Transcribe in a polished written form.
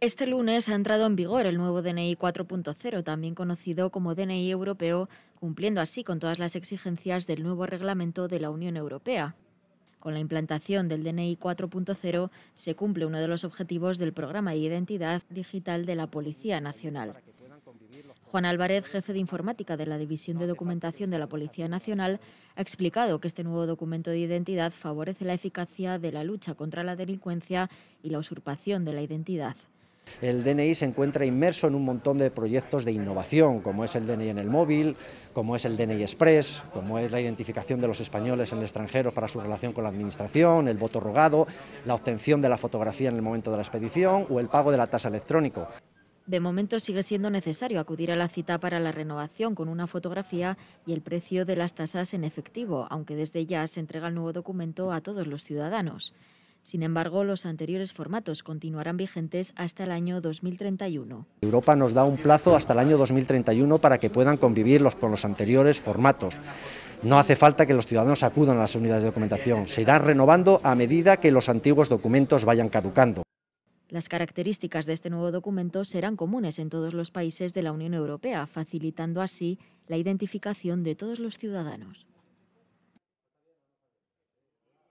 Este lunes ha entrado en vigor el nuevo DNI 4.0, también conocido como DNI Europeo, cumpliendo así con todas las exigencias del nuevo reglamento de la Unión Europea. Con la implantación del DNI 4.0 se cumple uno de los objetivos del programa de identidad digital de la Policía Nacional. Juan Álvarez, jefe de informática de la División de Documentación de la Policía Nacional, ha explicado que este nuevo documento de identidad favorece la eficacia de la lucha contra la delincuencia y la usurpación de la identidad. El DNI se encuentra inmerso en un montón de proyectos de innovación, como es el DNI en el móvil, como es el DNI Express, como es la identificación de los españoles en el extranjero para su relación con la administración, el voto rogado, la obtención de la fotografía en el momento de la expedición o el pago de la tasa electrónico. De momento sigue siendo necesario acudir a la cita para la renovación con una fotografía y el precio de las tasas en efectivo, aunque desde ya se entrega el nuevo documento a todos los ciudadanos. Sin embargo, los anteriores formatos continuarán vigentes hasta el año 2031. Europa nos da un plazo hasta el año 2031 para que puedan convivir con los anteriores formatos. No hace falta que los ciudadanos acudan a las unidades de documentación. Se irán renovando a medida que los antiguos documentos vayan caducando. Las características de este nuevo documento serán comunes en todos los países de la Unión Europea, facilitando así la identificación de todos los ciudadanos.